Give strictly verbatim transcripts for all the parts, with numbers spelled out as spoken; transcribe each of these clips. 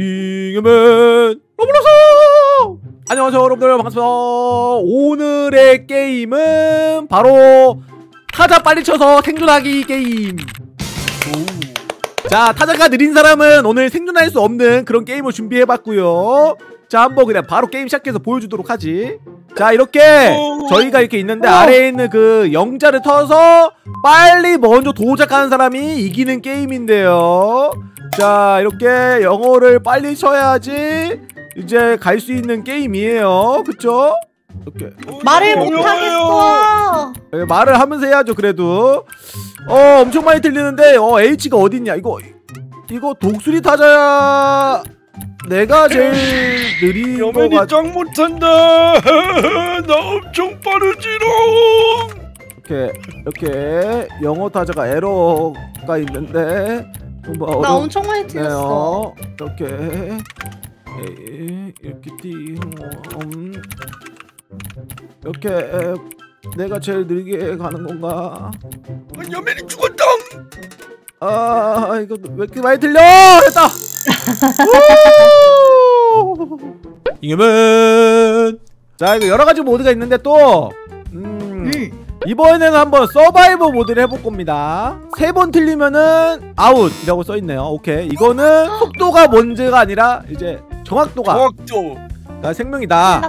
잉여맨 로블록스! 안녕하세요 여러분들, 반갑습니다. 오늘의 게임은 바로 타자 빨리 쳐서 생존하기 게임. 오. 자, 타자가 느린 사람은 오늘 생존할 수 없는 그런 게임을 준비해봤고요. 자, 한번 그냥 바로 게임 시작해서 보여주도록 하지. 자, 이렇게 저희가 이렇게 있는데 아래에 있는 그 영자를 터서 빨리 먼저 도착하는 사람이 이기는 게임인데요. 자, 이렇게 영어를 빨리 쳐야지 이제 갈 수 있는 게임이에요. 그쵸? 이렇게. 말을 못하겠어. 네, 말을 하면서 해야죠. 그래도 어 엄청 많이 들리는데 어 H가 어딨냐. 이거 이거 독수리 타자야. 내가 제일 느린 거 같... 여맨이 짱 못한다. 나 엄청 빠르지롱. 이렇게 이렇게 영어 타자가 에러가 있는데 어려... 나 엄청 많이 틀렸어. 네, 어. 이렇게 에이, 이렇게 띠 음. 이렇게 에, 내가 제일 느리게 가는 건가? 아, 여맨이 죽었다. 아 이거 왜 이렇게 많이 들려? 됐다. 잉여맨. 자, 이거 여러 가지 모드가 있는데 또 음, 음. 이번에는 한번 서바이브 모드를 해볼 겁니다. 세 번 틀리면은 아웃이라고 써있네요. 오케이, 이거는 속도가 문제가 아니라 이제 정확도가 정확도. 나 생명이다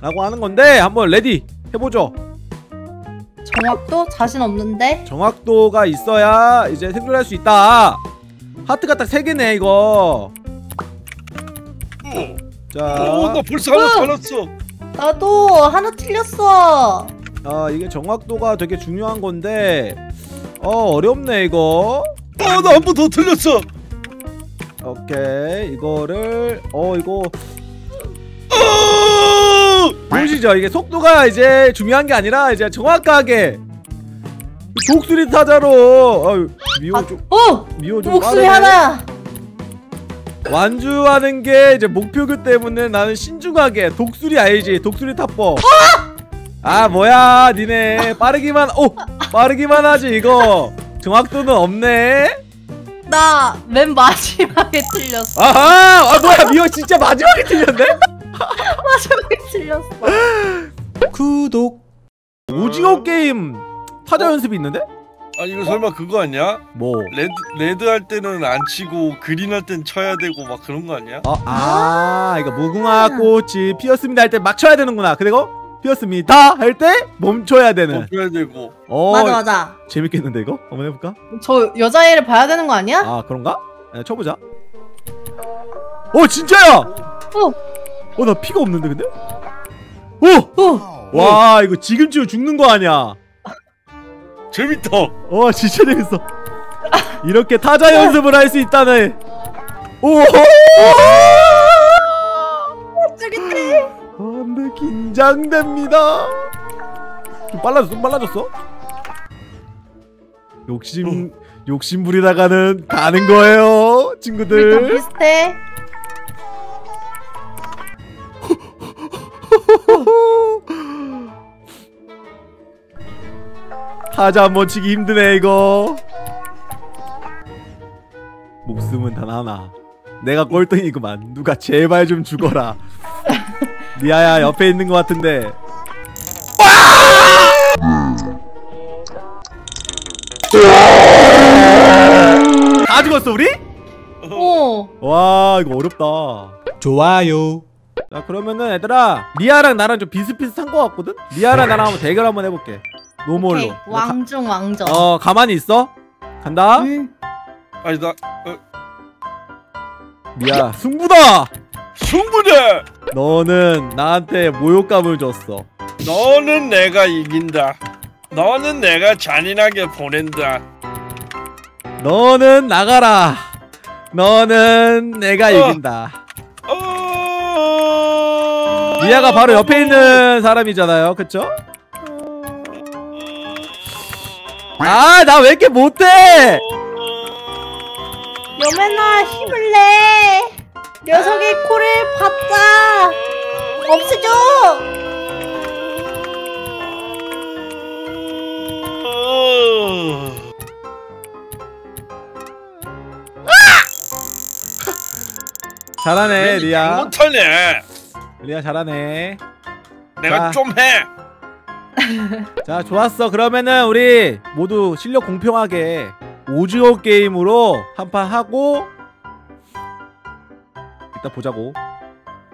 라고 하는 건데 한번 레디 해보죠. 정확도? 자신 없는데? 정확도가 있어야 이제 생존할 수 있다. 하트가 딱 세 개네 이거. 어. 자. 오, 나 벌써 하나 틀렸어. 나도 하나 틀렸어. 아, 이게 정확도가 되게 중요한 건데 어 어렵네 이거. 어, 나 한 번 더 틀렸어. 오케이, 이거를 어 이거 보시죠. 이게 속도가 이제 중요한 게 아니라 이제 정확하게 독수리 타자로. 아유, 미호 아, 좀 어! 미호 좀 독수리 하나 완주하는 게 이제 목표기 때문에 나는 신중하게. 독수리 알지? 독수리 타법. 어! 아 뭐야 니네 빠르기만 오 빠르기만 하지. 이거 정확도는 없네. 나 맨 마지막에 틀렸어. 아하! 아 뭐야 미호 진짜 마지막에 틀렸네? 마지막에 틀렸어. 구독. 오징어 게임 타자 어? 연습이 있는데? 아 이거 어? 설마 그거 아니야? 뭐? 레드 레드 할 때는 안 치고 그린 할 땐 쳐야 되고 막 그런 거 아니야? 어, 아, 아 이거 무궁화 꽃이 피었습니다 할 때 막 쳐야 되는구나. 그리고 피었습니다 할 때 멈춰야 되는. 멈춰야 되고. 어, 맞아 맞아. 재밌겠는데 이거? 한번 해볼까? 저 여자애를 봐야 되는 거 아니야? 아 그런가? 네, 쳐보자. 오 진짜야! 어. 어 나 피가 없는데 근데? 오! 어. 와 이거 지금 치면 죽는 거 아니야? 재밌다. 어 진짜 재밌어. 이렇게 타자 연습을 할 수 있다네. 오호! 죽겠네. 안돼 긴장됩니다. 좀 빨라졌어, 좀 빨라졌어. 욕심 어. 욕심 부리다가는 가는 거예요, 친구들. 비슷해. 타자 한번 치기 힘드네 이거. 목숨은 단 하나. 내가 꼴등이구만. 누가 제발 좀 죽어라. 리아야 옆에 있는 것 같은데. 다 죽었어 우리? 어. 와 이거 어렵다. 좋아요. 자 그러면은 얘들아 리아랑 나랑 좀 비슷비슷한 것 같거든? 리아랑 나랑 한번 대결 한번 해볼게. 노멀로 왕중 왕전. 어 가만히 있어. 간다. 음. 아니 나 어. 미야 승부다. 승부네. 너는 나한테 모욕감을 줬어. 너는 내가 이긴다. 너는 내가 잔인하게 보낸다. 너는 나가라. 너는 내가 어. 이긴다. 어. 미야가 바로 옆에 있는 사람이잖아요, 그쵸? 아, 나 왜 이렇게 못해? 여맨아, 힘을 내! 녀석의 코를 받자! 없애줘! 잘하네 리아. 못하네. 리아 잘하네. 내가 좀 해. 자 좋았어. 그러면은 우리 모두 실력 공평하게 오징어 게임으로 한판 하고 이따 보자고.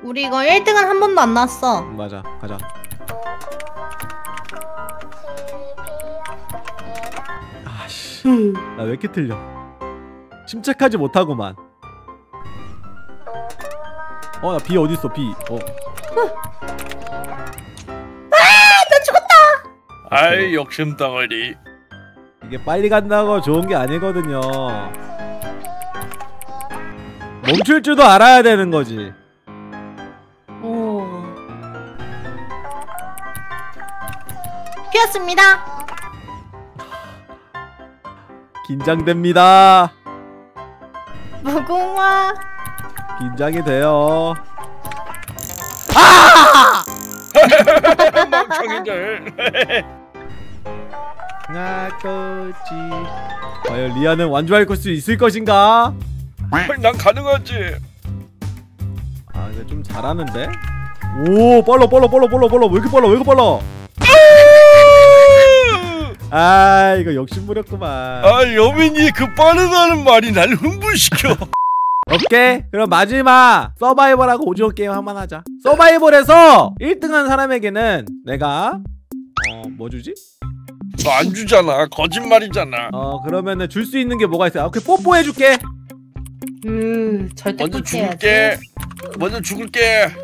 우리 이거 일 등은 한 번도 안 나왔어. 응, 맞아. 가자. 아씨 나 왜 이렇게 틀려. 침착하지 못하구만. 어 나 비 어딨어 비. 어. 아이 욕심덩어리. 이게 빨리 간다고 좋은 게 아니거든요. 멈출 줄도 알아야 되는 거지. 오. 피었습니다. 긴장됩니다. 무궁화. 긴장이 돼요. 아! 멍청이들. 나까지 과연 리아는 완주할 수 있을 것인가? 난 가능하지. 아 근데 좀 잘하는데? 오 빨라 빨라 빨라 빨라 빨라. 왜 이렇게 빨라 왜 이렇게 빨라. 아 이거 욕심부렸구만. 아 여민이 그 빠르다는 말이 날 흥분시켜. 오케이 그럼 마지막 서바이벌하고 오징어 게임 한번 하자. 서바이벌에서 일 등 한 사람에게는 내가 어 뭐 주지? 너 안 주잖아. 거짓말이잖아. 어 그러면은 줄 수 있는 게 뭐가 있어? 아, 오케이 뽀뽀해줄게. 음 절대 먼저 죽을게. 해야지. 먼저 죽을게.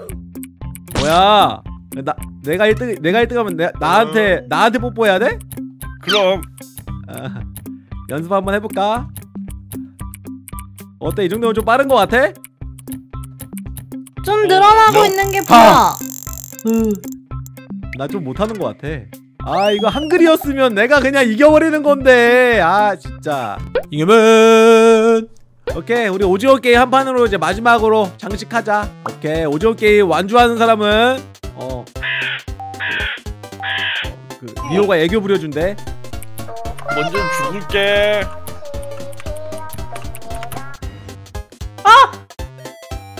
뭐야? 나 내가 일 등 내가 일 등하면 내, 나한테 어. 나한테 뽀뽀해야 돼? 그럼. 아, 연습 한번 해볼까? 어때 이 정도면 좀 빠른 것 같아? 좀 늘어나고 어. 있는 게 보여. 나 좀 못하는 것 같아. 아 이거 한글이었으면 내가 그냥 이겨버리는 건데. 아 진짜 잉여맨. 오케이 우리 오징어 게임 한 판으로 이제 마지막으로 장식하자. 오케이 오징어 게임 완주하는 사람은 어 그, 그, 리오가 애교 부려준대. 먼저 죽을게. 아!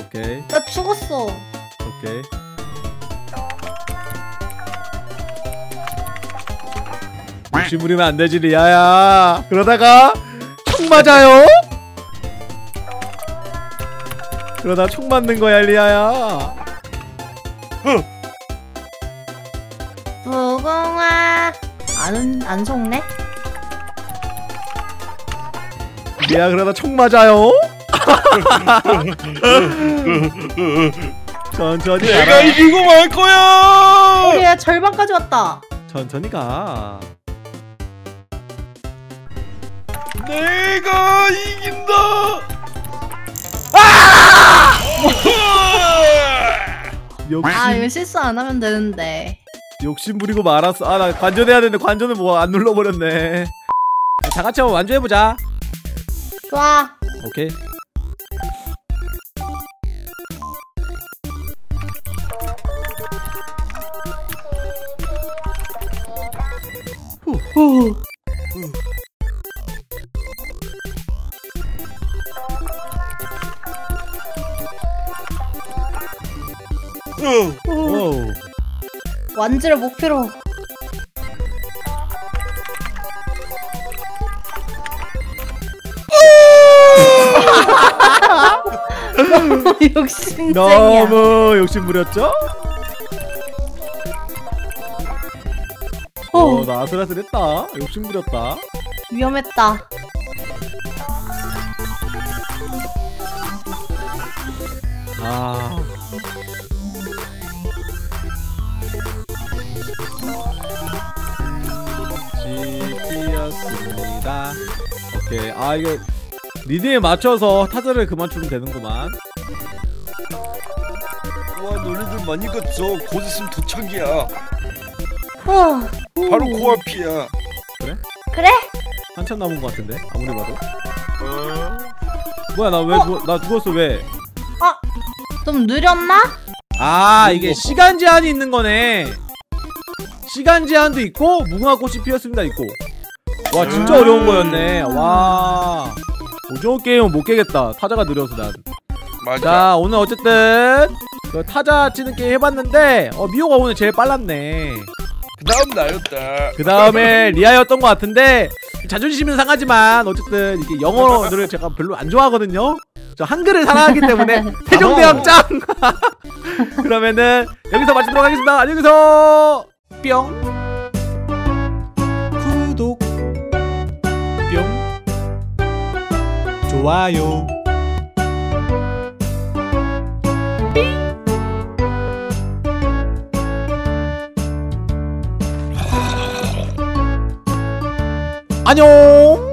오케이 나 죽었어. 오케이 욕심 부리면 안 되지 리아야. 그러다가 총 맞아요? 그러다 총 맞는 거야 리아야. 무궁화 안 안 속네? 리아 그러다 총 맞아요? 천천히 내가 가라. 이기고 말 거야. 우리 야 절반까지 왔다. 천천히 가. 내가 이긴다! 아! 욕심... 아, 이거 실수 안 하면 되는데. 욕심 부리고 말았어. 아, 나 관전해야 되는데 관전을 뭐 안 눌러버렸네. 다 같이 한번 완주해보자. 좋아. 오케이. 후, 후. 완주를 목표로. 너무 욕심쟁이야. 너무 욕심 부렸죠? 어, 나 아슬아슬했다. 욕심 부렸다. 위험했다. 아. 피었습니다. 오케이. 아 이게 리듬에 맞춰서 타자를 그만 추면 되는구만. 와 너네들 많이 갔죠. 곧 있으면 도착이야. 어. 바로 코앞이야. 그래? 그래? 한참 남은 것 같은데 아무리 봐도. 어. 뭐야 나 왜 나 어? 죽었어 왜? 아 좀 느렸나? 아 이게 뭐. 시간 제한이 있는 거네. 시간 제한도 있고 무궁화 꽃이 피었습니다 있고. 와 진짜 어려운 거였네. 와 오징어 게임은 못 깨겠다. 타자가 느려서 난. 맞아. 자, 오늘 어쨌든 그 타자 치는 게임 해봤는데 어 미호가 오늘 제일 빨랐네. 그 다음 나였다. 그 다음에 리아였던 것 같은데 자존심은 상하지만 어쨌든 이게 영어를 제가 별로 안 좋아하거든요. 저 한글을 사랑하기 때문에 세종대왕 짱! 그러면은 여기서 마치도록 하겠습니다. 안녕히 계세요. 뿅 구독 뿅 좋아요 안녕.